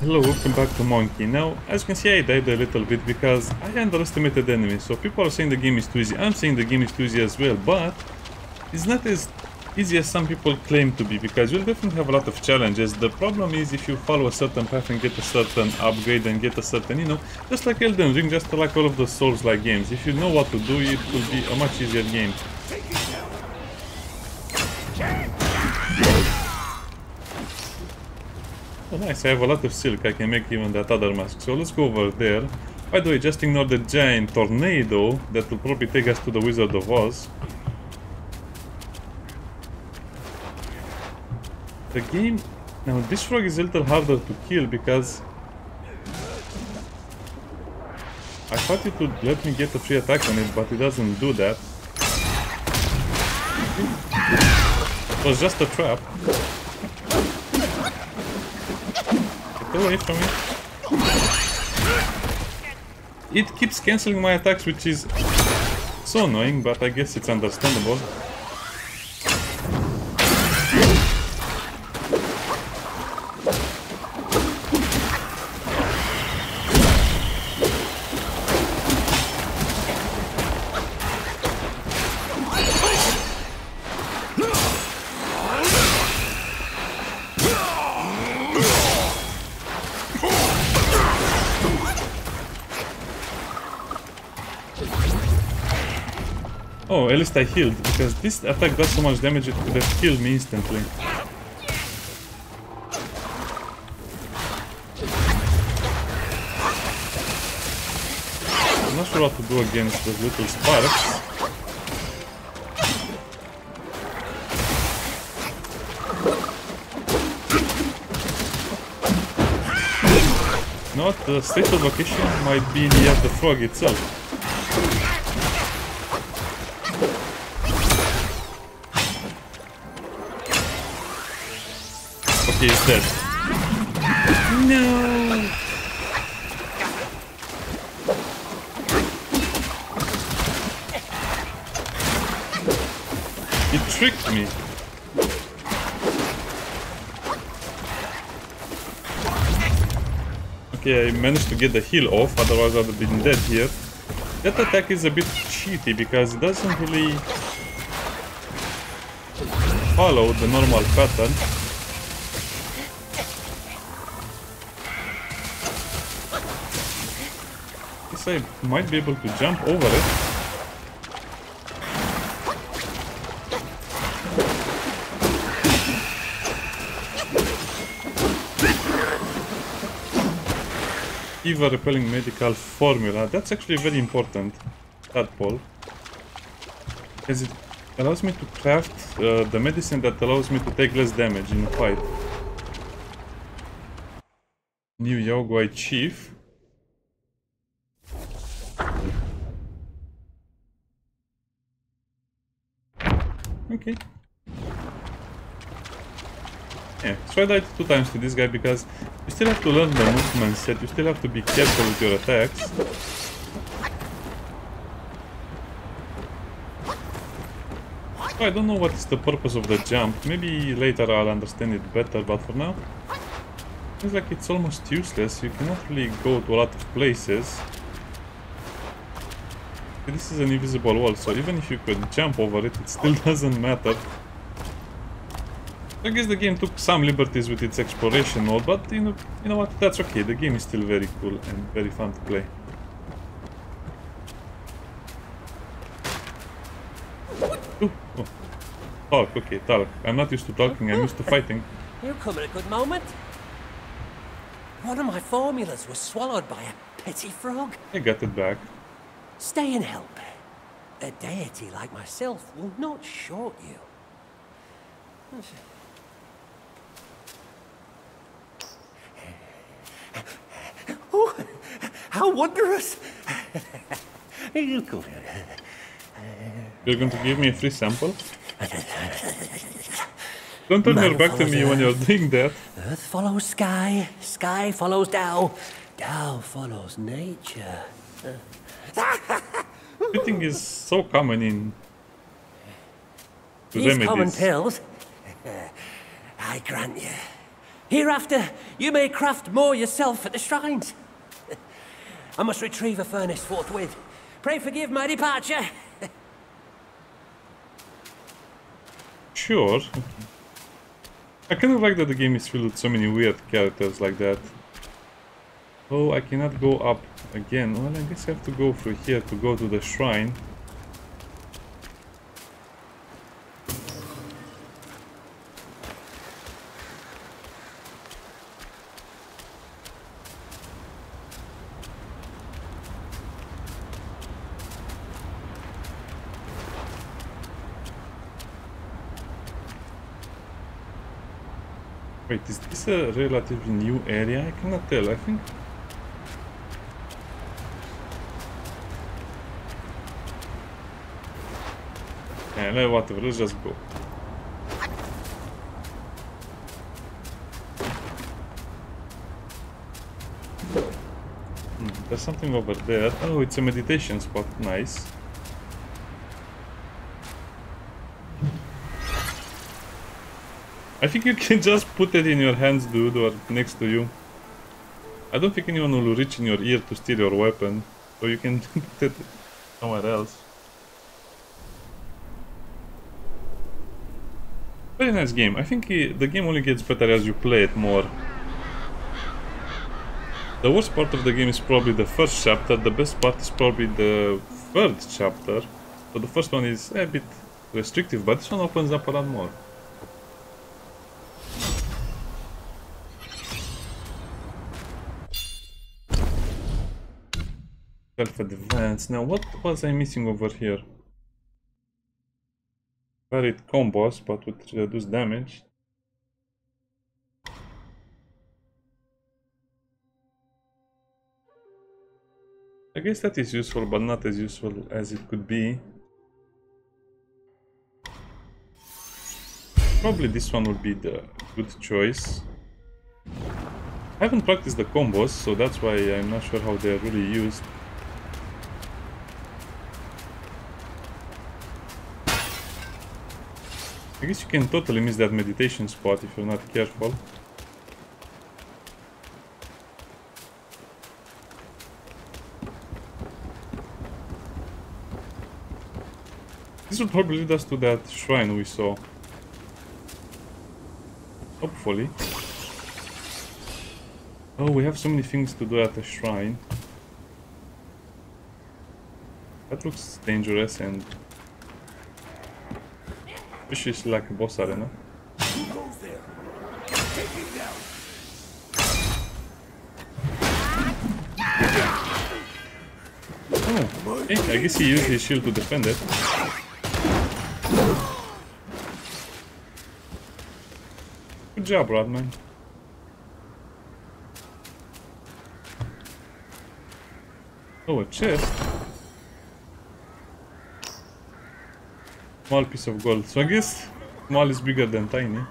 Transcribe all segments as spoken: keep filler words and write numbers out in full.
Hello, welcome back to Monkey. Now, as you can see, I died a little bit because I underestimated enemies. So people are saying the game is too easy. I'm saying the game is too easy as well, but it's not as easy as some people claim to be, because you'll definitely have a lot of challenges. The problem is if you follow a certain path and get a certain upgrade and get a certain, you know, just like Elden Ring, just like all of the Souls-like games. If you know what to do, it will be a much easier game. Oh nice, I have a lot of silk, I can make even that other mask, so let's go over there. By the way, just ignore the giant tornado that will probably take us to the Wizard of Oz. The game... Now this frog is a little harder to kill because... I thought it would let me get a free attack on it, but it doesn't do that. It was just a trap. Get away from me. It keeps cancelling my attacks, which is so annoying, but I guess it's understandable. Oh, at least I healed, because this attack does so much damage it could have killed me instantly. I'm not sure what to do against those little sparks. Not the state of location might be at the frog itself. He's dead. No. He tricked me. Okay, I managed to get the heal off, otherwise I would have been dead here. That attack is a bit cheaty because it doesn't really follow the normal pattern. I might be able to jump over it. Eva repelling medical formula. That's actually very important. Tadpole. Because it allows me to craft uh, the medicine that allows me to take less damage in a fight. New Yaogwai Chief. Okay. Yeah, so I died two times to this guy because you still have to learn the movement set, you still have to be careful with your attacks. So I don't know what is the purpose of the jump, maybe later I'll understand it better, but for now seems like it's almost useless, you cannot really go to a lot of places. This is an invisible wall, so even if you could jump over it, it still doesn't matter. I guess the game took some liberties with its exploration mode, but you know, you know what, that's okay, the game is still very cool and very fun to play. Ooh, oh. Talk, okay, talk. I'm not used to talking, I'm used to fighting. You come at a good moment. One of my formulas was swallowed by a petty frog. I got it back. Stay and help. A deity like myself will not short you. Oh, how wondrous! You could. You're going to give me a free sample? Don't turn your back to me Earth. When you're doing that. Earth follows sky, sky follows Tao, Tao follows nature. Uh, Everything is so common in these remedies. Common pills, I grant you, Hereafter, you may craft more yourself at the shrines. I must retrieve a furnace forthwith. Pray forgive my departure. Sure. I kind of like that the game is filled with so many weird characters like that. Oh, I cannot go up again. Well, I guess I have to go through here to go to the shrine. Wait, is this a relatively new area? I cannot tell, I think. And yeah, whatever, let's just go. Hmm, there's something over there. Oh, it's a meditation spot. Nice. I think you can just put it in your hands, dude, or next to you. I don't think anyone will reach in your ear to steal your weapon, so you can put it somewhere else. Very nice game. I think the game only gets better as you play it more. The worst part of the game is probably the first chapter, the best part is probably the third chapter. So the first one is a bit restrictive, but this one opens up a lot more. Self-advance. Now, what was I missing over here? Varied combos, but with reduced damage. I guess that is useful, but not as useful as it could be. Probably this one would be the good choice. I haven't practiced the combos, so that's why I'm not sure how they're really used. I guess you can totally miss that meditation spot if you're not careful. This would probably lead us to that shrine we saw. Hopefully. Oh, we have so many things to do at the shrine. That looks dangerous and... This is like a boss arena. Who goes there? Take him down. Oh, hey, I guess he used his shield to defend it. Good job, Rodman. Oh, a chest. Small piece of gold, so I guess small is bigger than tiny. You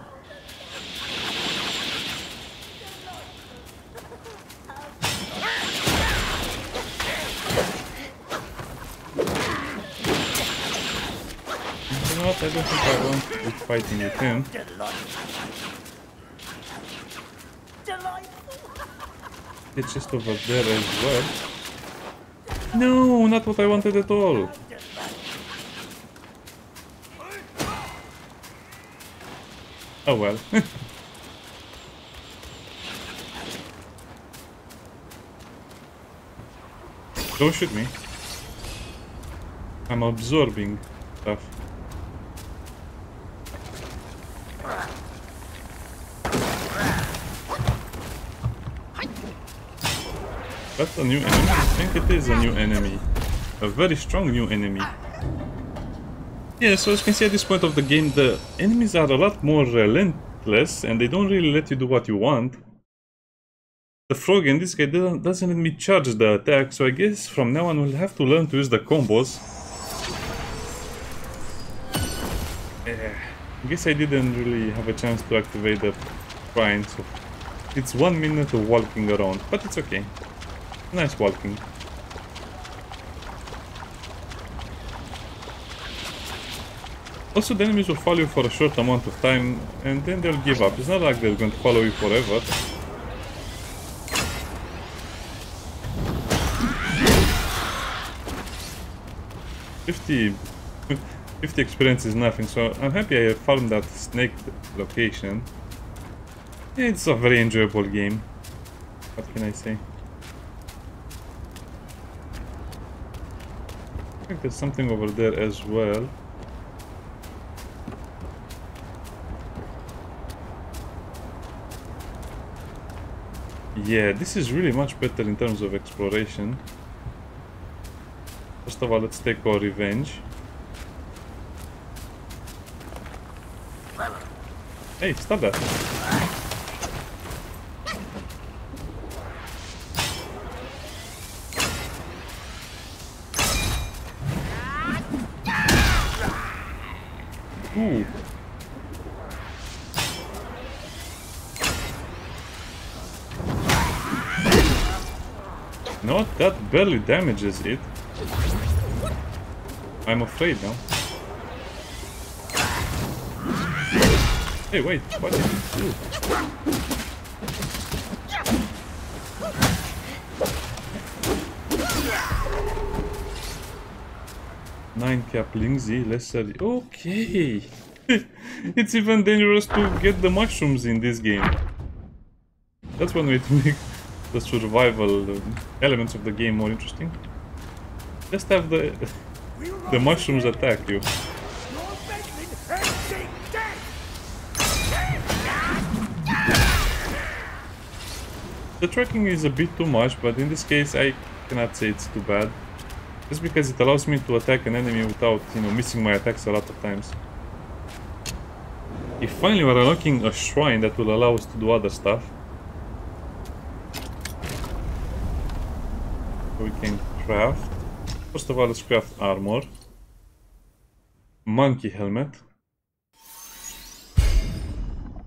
know what, I don't think I want to be fighting with him. It's just over there as well. No, not what I wanted at all. Oh well. Don't shoot me. I'm absorbing stuff. That's a new enemy? I think it is a new enemy. A very strong new enemy. Yeah, so as you can see at this point of the game, the enemies are a lot more relentless and they don't really let you do what you want. The frog in this guy doesn't let me charge the attack, so I guess from now on we'll have to learn to use the combos. Yeah, I guess I didn't really have a chance to activate the shrine, so it's one minute of walking around, but it's okay. Nice walking. Also, the enemies will follow you for a short amount of time and then they'll give up. It's not like they're going to follow you forever. fifty, fifty experience is nothing, so I'm happy I found that snake location. It's a very enjoyable game. What can I say? I think there's something over there as well. Yeah, this is really much better in terms of exploration. First of all, let's take our revenge. Hey, stop that! Ooh. No, that barely damages it. I'm afraid now. Hey, wait, what did you do? Nine caplings, lesser. Okay! It's even dangerous to get the mushrooms in this game. That's one way to make the survival elements of the game more interesting. Just have the... The mushrooms attack you. The tracking is a bit too much, but in this case I cannot say it's too bad. Just because it allows me to attack an enemy without, you know, missing my attacks a lot of times. If finally we're unlocking a shrine that will allow us to do other stuff. We can craft. First of all, let's craft armor. Monkey helmet.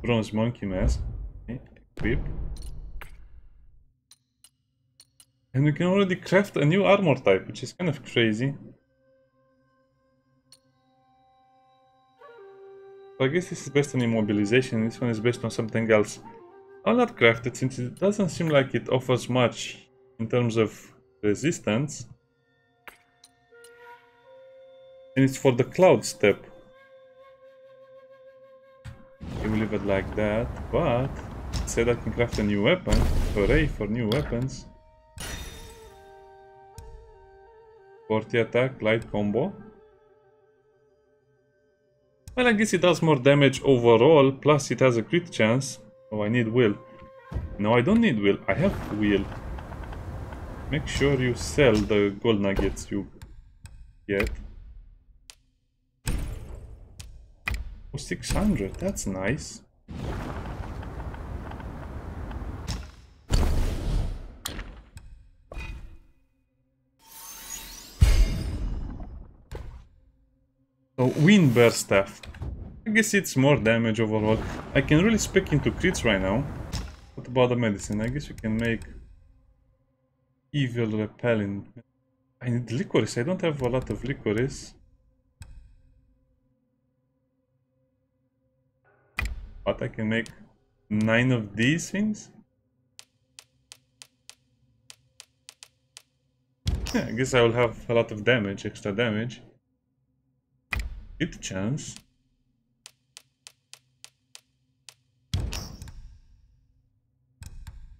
Bronze monkey mask. Okay, equip. And we can already craft a new armor type, which is kind of crazy. So I guess this is based on immobilization, this one is based on something else. I'll not craft it since it doesn't seem like it offers much in terms of resistance. And it's for the cloud step. I will leave it like that, but it said I can craft a new weapon. Hooray for new weapons. forty attack, light combo. Well, I guess it does more damage overall, plus it has a crit chance. Oh, I need will. No, I don't need will, I have will. Make sure you sell the gold nuggets you get. Oh, six hundred, that's nice. So, wind bear staff. I guess it's more damage overall. I can really spec into crits right now. What about the medicine? I guess we can make evil repellent. I need licorice. I don't have a lot of licorice. But I can make nine of these things. Yeah, I guess I will have a lot of damage, extra damage. Good chance.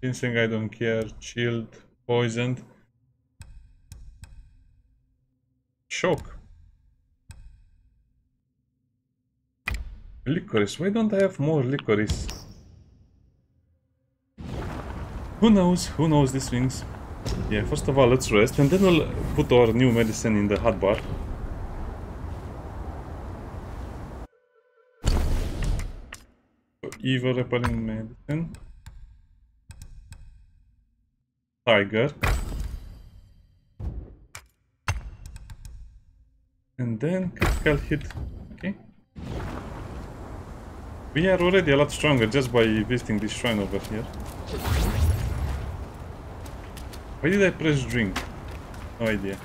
Ginseng, I don't care. Chilled, poisoned. Shock. Licorice, why don't I have more licorice? Who knows, who knows these things? Yeah, first of all let's rest and then we'll put our new medicine in the hot bar. Evil repelling medicine. Tiger. And then critical hit. Okay. We are already a lot stronger just by visiting this shrine over here. Why did I press drink? No idea.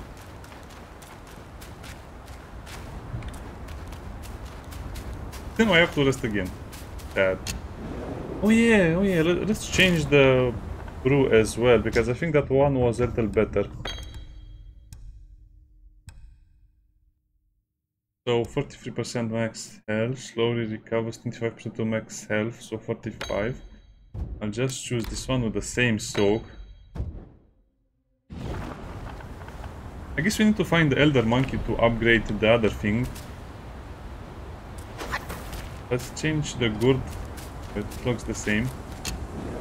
Then I have to rest again. That. Oh yeah, oh yeah, let's change the brew as well, because I think that one was a little better. So forty-three percent max health, slowly recovers twenty-five percent to max health, so forty-five. I'll just choose this one with the same soak. I guess we need to find the Elder Monkey to upgrade the other thing. Let's change the gourd. It looks the same.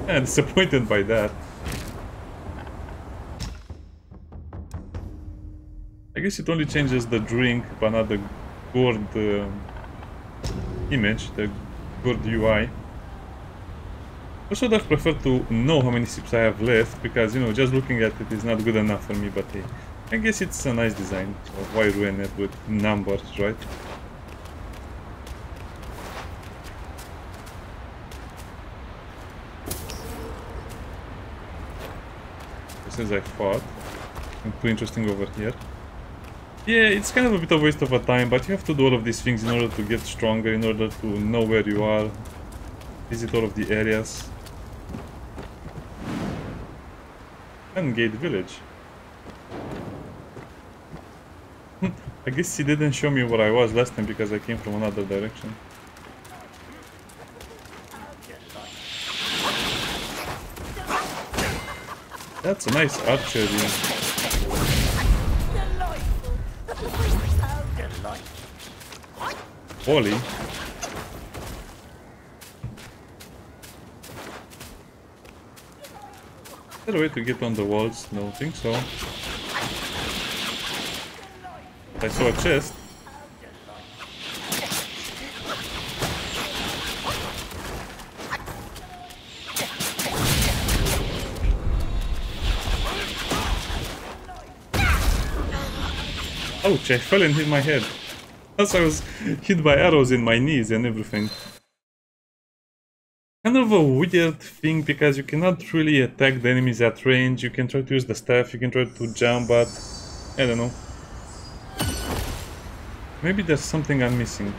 Yeah, disappointed by that. I guess it only changes the drink, but not the gourd uh, image, the gourd U I. Also, I'd prefer to know how many sips I have left, because, you know, just looking at it is not good enough for me, but hey, I guess it's a nice design, so why ruin it with numbers, right? Since I fought, nothing too interesting over here. Yeah, it's kind of a bit of a waste of a time, but you have to do all of these things in order to get stronger, in order to know where you are, visit all of the areas. And Gate Village. I guess he didn't show me where I was last time because I came from another direction. That's a nice archer, yeah. Holy. Is there a way to get on the walls? No, I think so. I saw a chest. Ouch, I fell and hit my head. As I was hit by arrows in my knees and everything. Kind of a weird thing, because you cannot really attack the enemies at range. You can try to use the staff, you can try to jump, but I don't know. Maybe there's something I'm missing.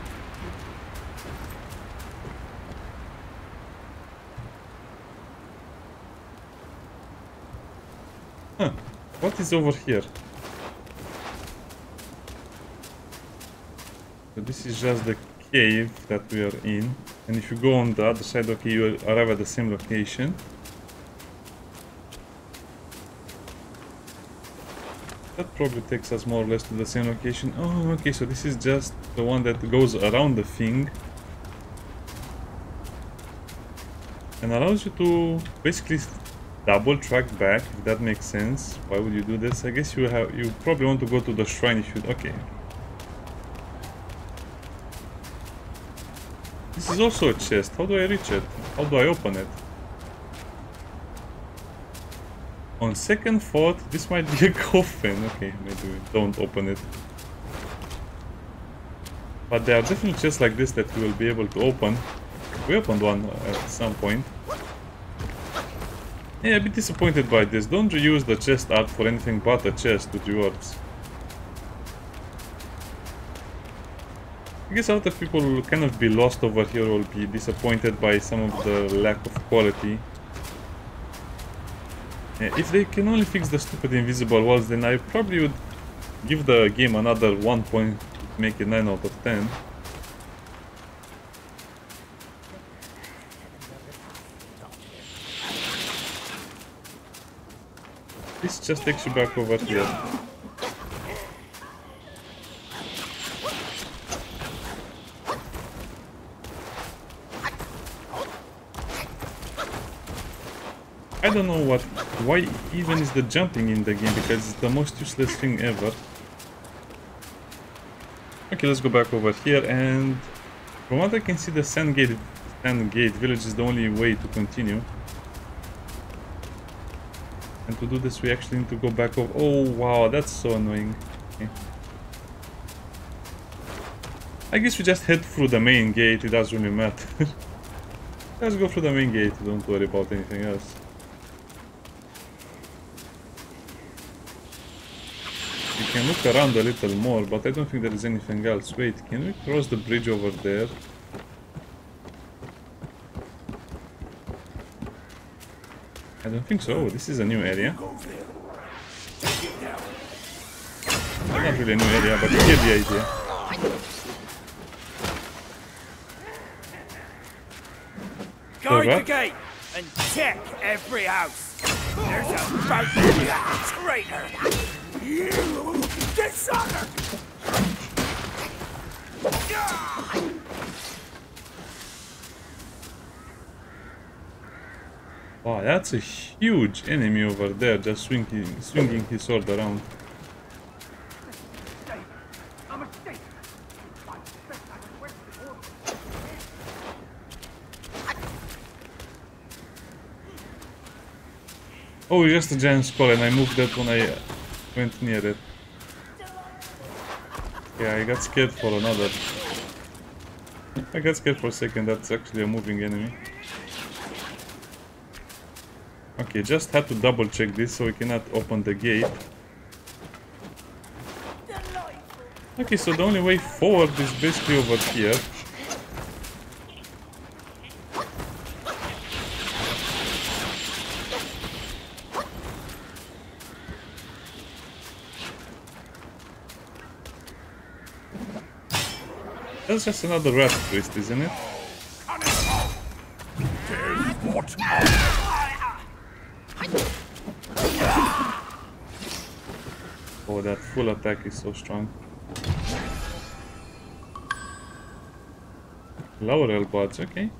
Huh, what is over here? So this is just the cave that we are in, and if you go on the other side, okay, you arrive at the same location. That probably takes us more or less to the same location. Oh, okay, so this is just the one that goes around the thing and allows you to basically double track back, if that makes sense. Why would you do this? I guess you have you probably want to go to the shrine if you... okay. This is also a chest. How do I reach it? How do I open it? On second thought, this might be a coffin. Okay, maybe we don't open it. But there are definitely chests like this that we will be able to open. We opened one at some point. Yeah, a bit disappointed by this. Don't reuse the chest art for anything but a chest with rewards. I guess a lot of people will kind of be lost over here, will be disappointed by some of the lack of quality. Yeah, if they can only fix the stupid invisible walls, then I probably would give the game another one point to make it nine out of ten. This just takes you back over here. I don't know what, why even is the jumping in the game, because it's the most useless thing ever. Okay, let's go back over here, and from what I can see, the Sandgate, Sandgate Village is the only way to continue. And to do this, we actually need to go back over... oh wow, that's so annoying. Okay. I guess we just head through the main gate, it doesn't really matter. Let's go through the main gate, don't worry about anything else. We can look around a little more, but I don't think there is anything else. Wait, can we cross the bridge over there? I don't think so. This is a new area. Well, not really a new area, but you get the idea. Guard the gate and check every house. There's a mountain traitor. You dishonor. Wow, that's a huge enemy over there, just swinging, swinging his sword around. Oh, just a giant skull, and I moved that when I went near it. Yeah, I got scared for another. I got scared for a second, that's actually a moving enemy. Okay, just had to double check this so we cannot open the gate. Okay, so the only way forward is basically over here. That's just another rat priest, isn't it? Oh, that full attack is so strong. Laurel buds, okay.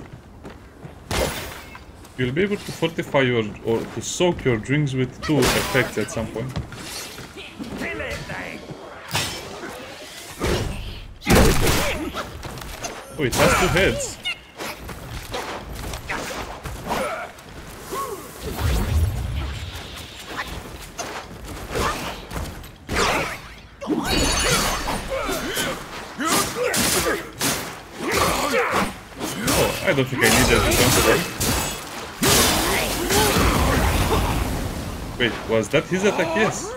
You'll be able to fortify your or to soak your drinks with two effects at some point. Oh, it has two heads. Oh, I don't think I need that to jump. Wait, was that his attack? Yes.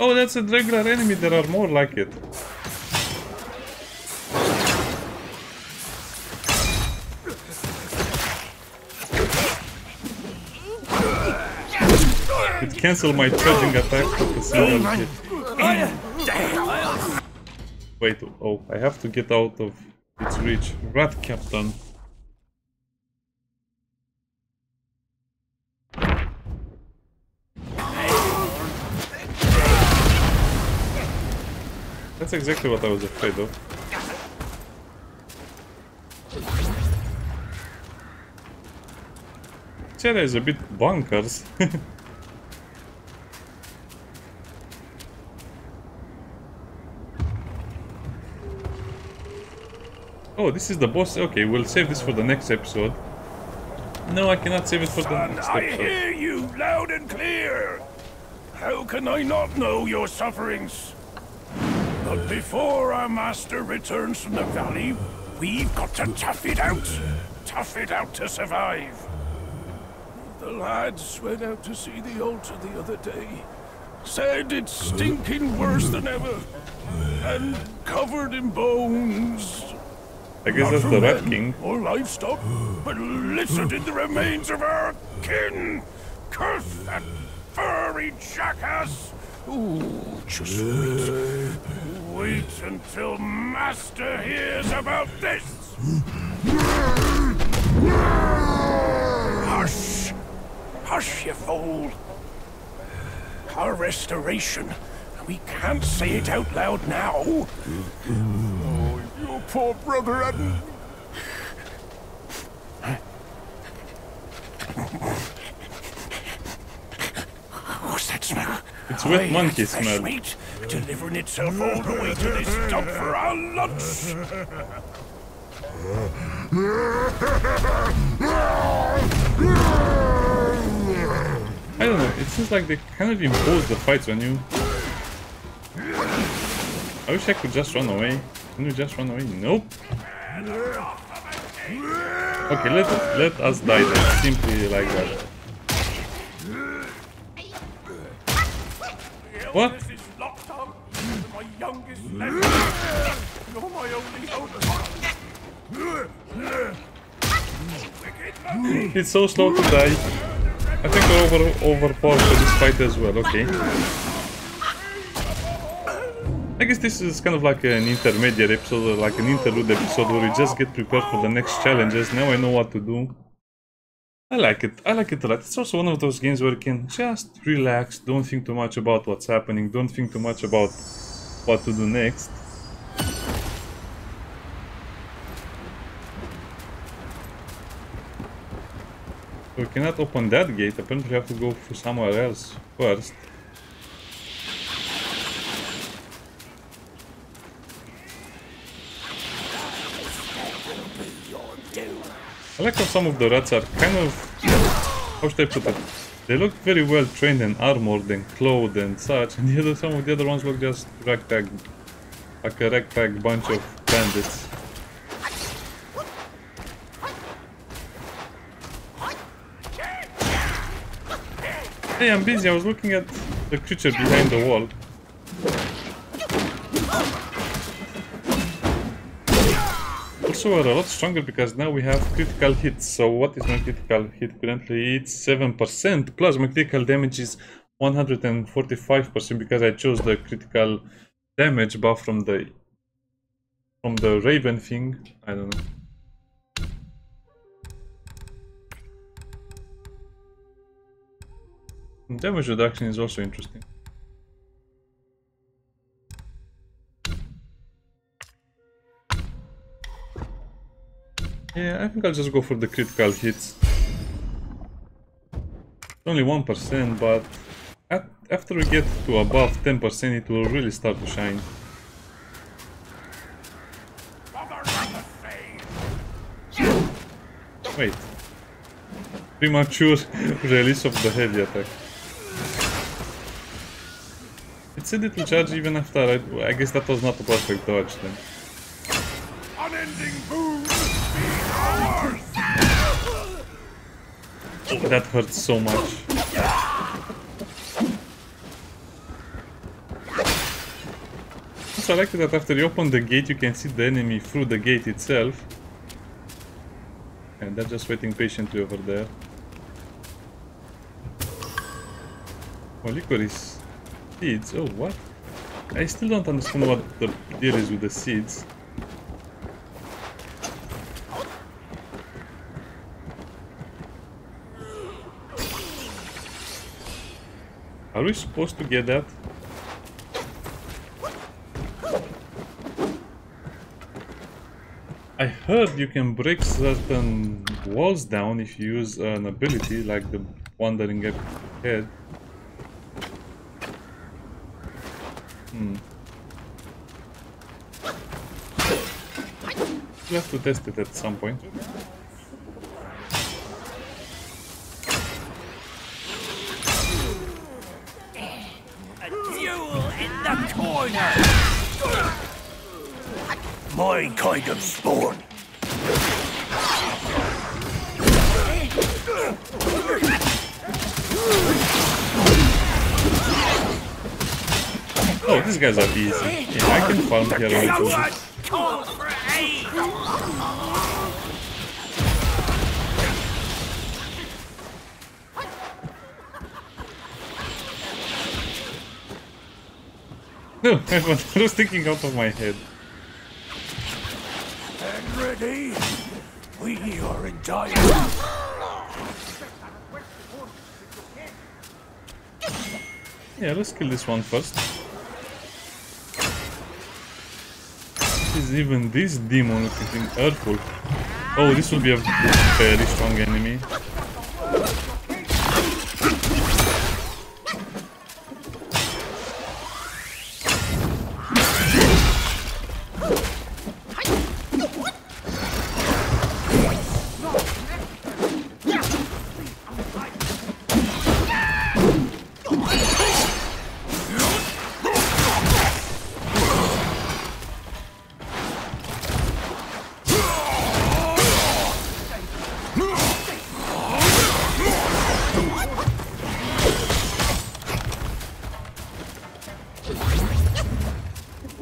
Oh, that's a regular enemy, there are more like it. It cancelled my charging attack with a single hit. Wait, oh, I have to get out of its reach. Rat Captain. That's exactly what I was afraid of. This area is a bit bonkers. Oh, this is the boss. Okay, we'll save this for the next episode. No, I cannot save it for the next episode. I hear you loud and clear. How can I not know your sufferings? But before our master returns from the valley, we've got to tough it out. Tough it out to survive. The lads went out to see the altar the other day. Said it's stinking worse than ever. And covered in bones. I guess that's the Rat King. Or livestock, but listed in the remains of our kin. Curse that furry jackass! Ooh, just wait. Wait until Master hears about this! Hush! Hush, you fool! Our restoration, we can't say it out loud now. Oh, your poor brother hadn't... What's that smell? It's wet monkey smell. Meat, delivering itself all the way to this dump for our lunch. I don't know, it seems like they kind of impose the fights on you. I wish I could just run away. Can you just run away? Nope. Okay, let, let us die then, simply like that. What? This is locked up. My youngest and nor my only owner. It's so slow to die. I think we're over overpowered for this fight as well, okay. I guess this is kind of like an intermediate episode, or like an interlude episode where you just get prepared for the next challenges. Now I know what to do. I like it, I like it a lot. It's also one of those games where you can just relax, don't think too much about what's happening, don't think too much about what to do next. We cannot open that gate, apparently we have to go through somewhere else first. I like how some of the rats are kind of, how should I put it, they look very well trained and armored and clothed and such, and the other, some of the other ones look just ragtag, like a ragtag bunch of bandits. Hey, I'm busy, I was looking at the creature behind the wall. Also, we're a lot stronger because now we have critical hits. So what is my critical hit currently? It's seven percent plus my critical damage is one hundred forty-five percent because I chose the critical damage buff from the from the Raven thing. I don't know. And damage reduction is also interesting. Yeah, I think I'll just go for the critical hits. It's only one percent, but at, after we get to above ten percent, it will really start to shine. Wait. Premature release of the heavy attack. It said it will charge even after I... I guess that was not a perfect dodge then. Unending boom! Oh, that hurts so much. Also, I like that after you open the gate, you can see the enemy through the gate itself. And they're just waiting patiently over there. Oh, licorice seeds. Oh, what? I still don't understand what the deal is with the seeds. Are we supposed to get that? I heard you can break certain walls down if you use an ability like the Wandering Head. Hmm. We'll have to test it at some point. My kind of sport. Oh, these guys are easy. Yeah, I can farm here on my No, I was thinking out of my head. Ready? We are in dire. Yeah, let's kill this one first. What is even this demon looking Earth Wolf? Oh, this will be a very strong enemy.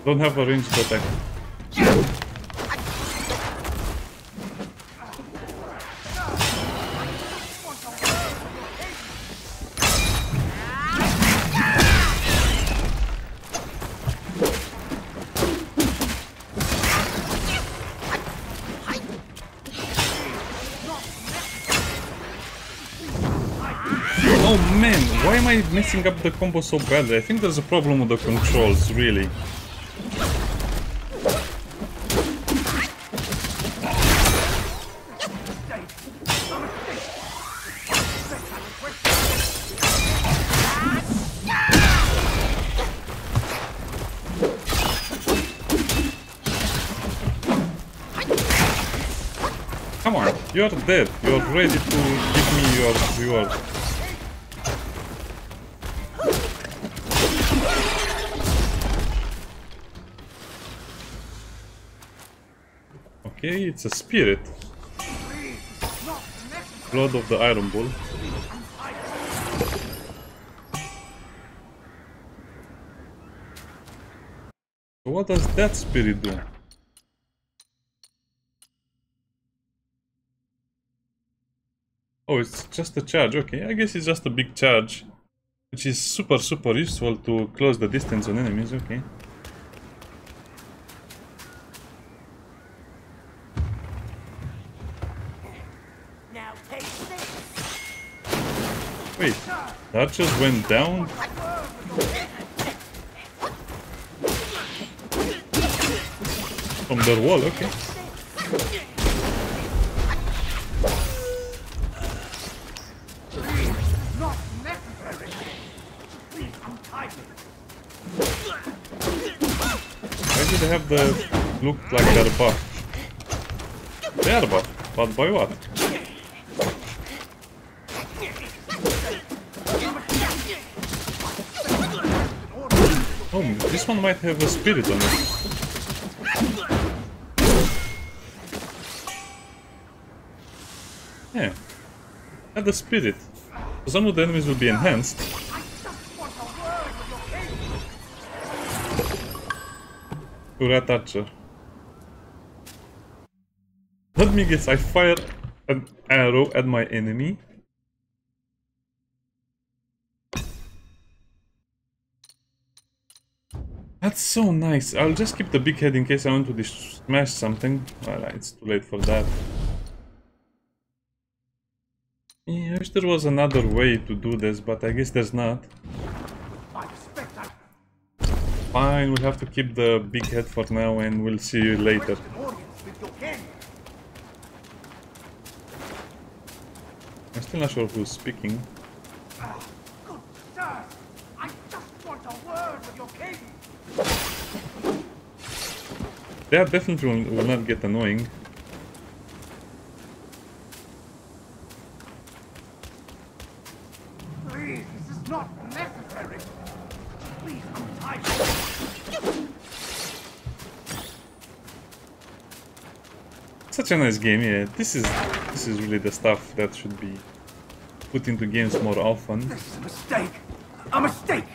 Don't have a range to attack. Messing up the combo so badly. I think there's a problem with the controls, really. Come on, you're dead. You're ready to give me your reward. Okay, it's a spirit. Blood of the Iron Bull. So what does that spirit do? Oh, it's just a charge. Okay, I guess it's just a big charge, which is super super useful to close the distance on enemies. Okay. Wait, that just went down? From the wall, okay. Why do they have the look like they're buff? They are buff, but by what? Oh, this one might have a spirit on it. Yeah. Add the spirit. Some of the enemies will be enhanced. To Rat Archer. Let me guess, I fire an arrow at my enemy. That's so nice. I'll just keep the big head in case I want to smash something. Well, it's too late for that. Yeah, I wish there was another way to do this, but I guess there's not. Fine, we'll have to keep the big head for now and we'll see you later. I'm still not sure who's speaking. That definitely will, will not get annoying. Please, this is not necessary. Please, untie me. Such a nice game, yeah. This is this is really the stuff that should be put into games more often. This is a mistake. A mistake.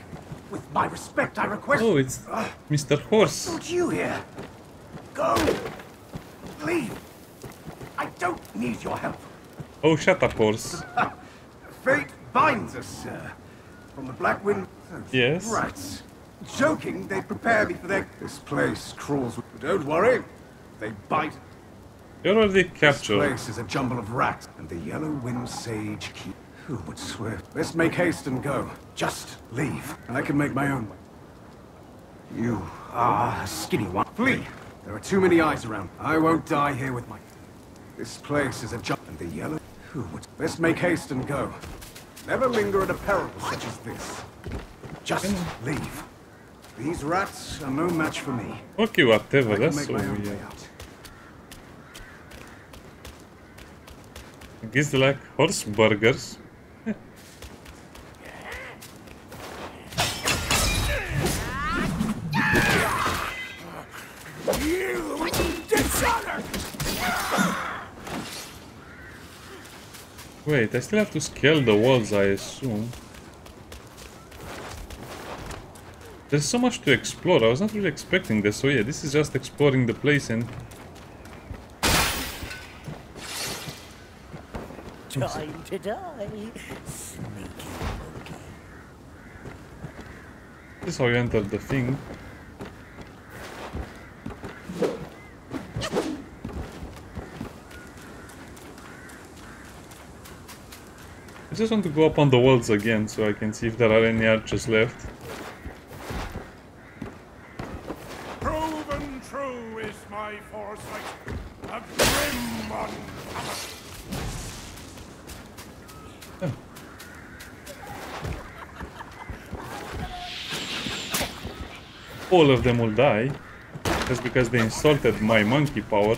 With my respect, I request. Oh, it's uh, Mister Horse. What brought you here? Go! Leave! I don't need your help! Oh, shut up, horse. Fate binds us, sir. From the Black Wind... Yes? Rats. Joking, they prepare me for their... This place crawls with... Don't worry. They bite. You're already captured. This place is a jumble of rats. And the Yellow Wind Sage keep... Who would swear? Let's make haste and go. Just leave. And I can make my own way. You are a skinny one. Flee! There are too many eyes around. I won't die here with my... This place is a jump and the yellow... Who would... Let's make haste and go. Never linger at a peril such as this. Just leave. These rats are no match for me. Okay, whatever, that's so weird. I guess they like horse burgers. Wait, I still have to scale the walls, I assume. There's so much to explore. I was not really expecting this. So yeah, this is just exploring the place and... Time to die. This is how you enter the thing. I just want to go up on the walls again so I can see if there are any arches left. Proven true is my foresight. A grim one. Oh. All of them will die just because they insulted my monkey power.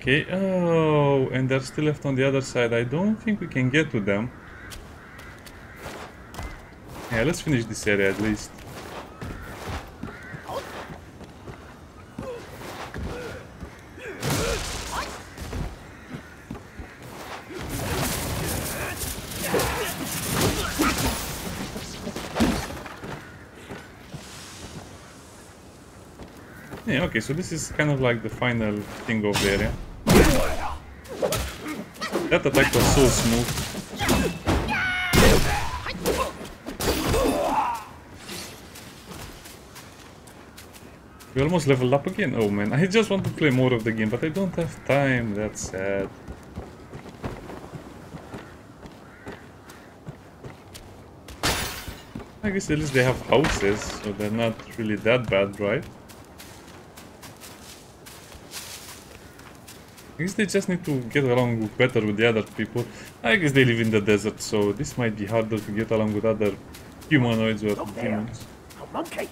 Okay, oh, and they're still left on the other side. I don't think we can get to them. Yeah, let's finish this area at least. Yeah, okay, so this is kind of like the final thing of the area. That attack was so smooth. We almost leveled up again. Oh man, I just want to play more of the game, but I don't have time. That's sad. I guess at least they have houses, so they're not really that bad, right? I guess they just need to get along better with the other people. I guess they live in the desert, so this might be harder to get along with other humanoids or demons. Monkey.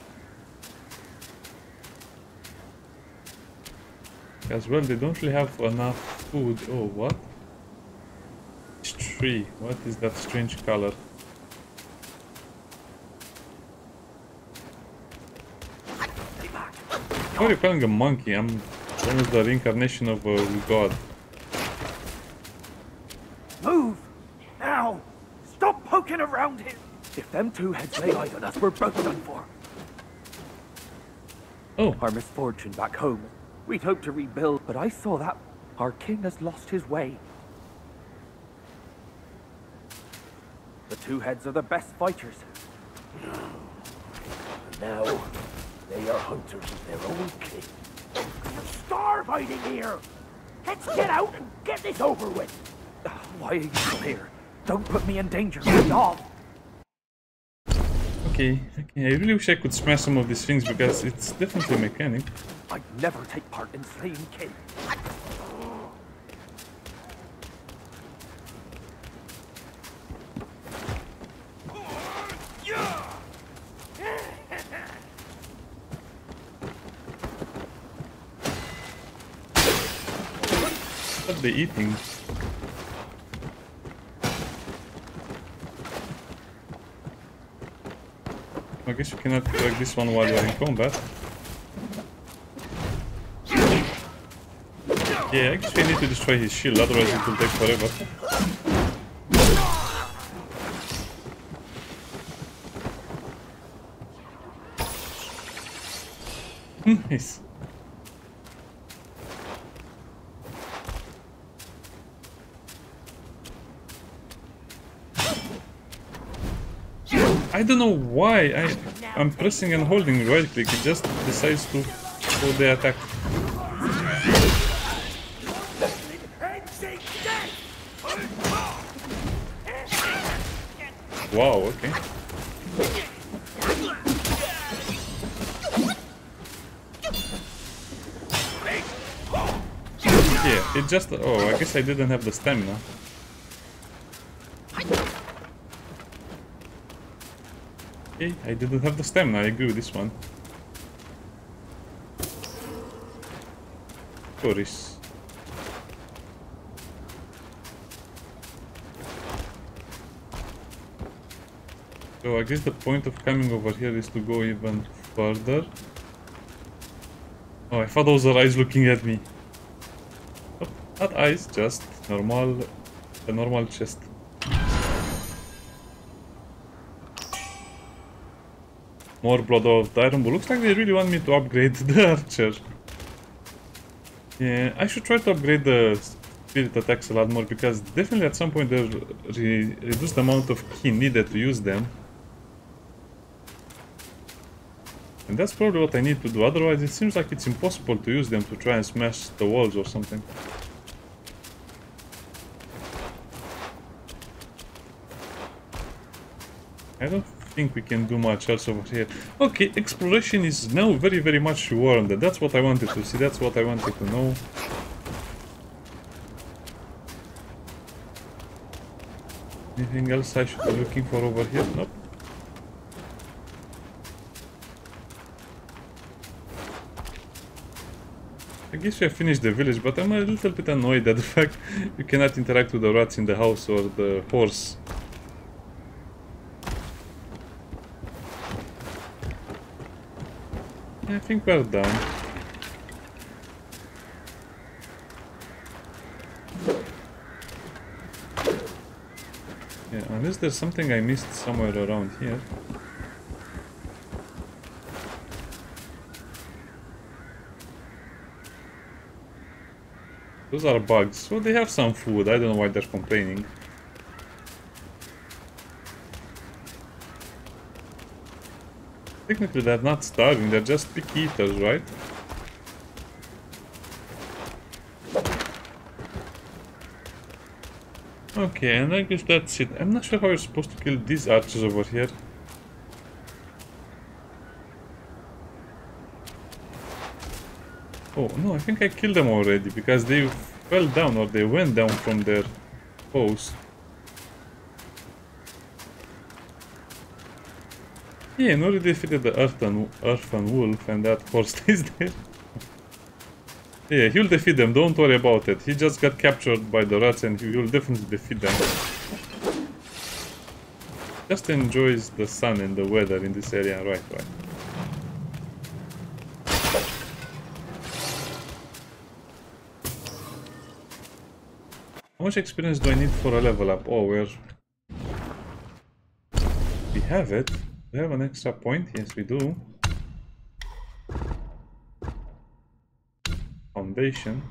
As well, they don't really have enough food. Oh, what? It's tree. What is that strange color? Why are you calling a monkey? I'm almost the reincarnation of a god. Move! Now! Stop poking around him! If them two had laid eyes on us, we're both done for. Oh. Our misfortune back home. We'd hoped to rebuild, but I saw that our king has lost his way. The two heads are the best fighters. And now they are hunters of their own king. Starve hiding here! Let's get out and get this over with! Why are you still here? Don't put me in danger, stop! Okay, okay, I really wish I could smash some of these things because it's definitely a mechanic. I'd never take part in slaying kin. What are they eating? I guess you cannot drag this one while you're in combat. Yeah, I guess we need to destroy his shield, otherwise it will take forever. Nice. I don't know why I, I'm pressing and holding right click, it just decides to go the attack. Wow, okay. Yeah, it just... Oh, I guess I didn't have the stamina. Okay, I didn't have the stamina, I agree with this one. Chorus. So I guess the point of coming over here is to go even further. Oh, I thought those are eyes looking at me. Nope, not eyes, just normal, a normal chest. More blood of iron, but looks like they really want me to upgrade the archer. Yeah, I should try to upgrade the spirit attacks a lot more, because definitely at some point they'll re reduce the amount of key needed to use them. And that's probably what I need to do, otherwise it seems like it's impossible to use them to try and smash the walls or something. I don't think we can do much else over here. Okay, exploration is now very very much warranted. That's what I wanted to see, that's what I wanted to know. Anything else I should be looking for over here? Nope. I guess we have finished the village, but I'm a little bit annoyed at the fact you cannot interact with the rats in the house or the horse. Yeah, I think we're done. Yeah, unless there's something I missed somewhere around here. Those are bugs, so they have some food. I don't know why they're complaining. Technically they're not starving, they're just picky eaters, right? Okay, and I guess that's it. I'm not sure how you're supposed to kill these archers over here. Oh, no, I think I killed them already, because they fell down, or they went down from their pose. Yeah, and already defeated the Earthen Wolf, and that horse stays there. Yeah, he'll defeat them, don't worry about it. He just got captured by the rats, and he will definitely defeat them. Just enjoys the sun and the weather in this area, right, right. How much experience do I need for a level up? Oh, we're... we have it. Do we have an extra point? Yes, we do. Foundation.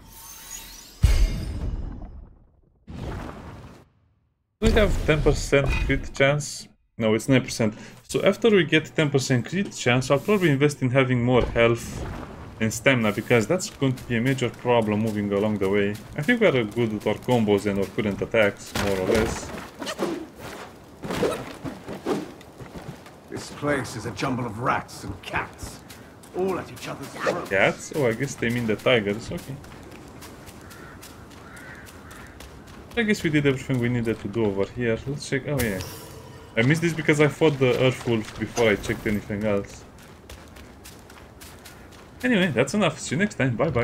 We have ten percent crit chance. No, it's nine percent. So after we get ten percent crit chance, I'll probably invest in having more health and stamina, because that's going to be a major problem moving along the way. I think we are good with our combos and our current attacks, more or less. This place is a jumble of rats and cats, all at each other's throats. Cats? Oh, I guess they mean the tigers, okay. I guess we did everything we needed to do over here. Let's check. Oh yeah, I missed this because I fought the Earth Wolf before I checked anything else. Anyway, that's enough. See you next time. Bye bye.